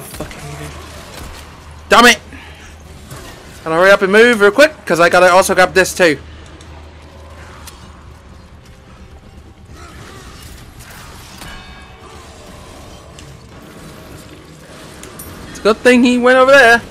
properly fucking... Damn it! Can I hurry up and move real quick? Because I gotta also grab this too. Good thing he went over there.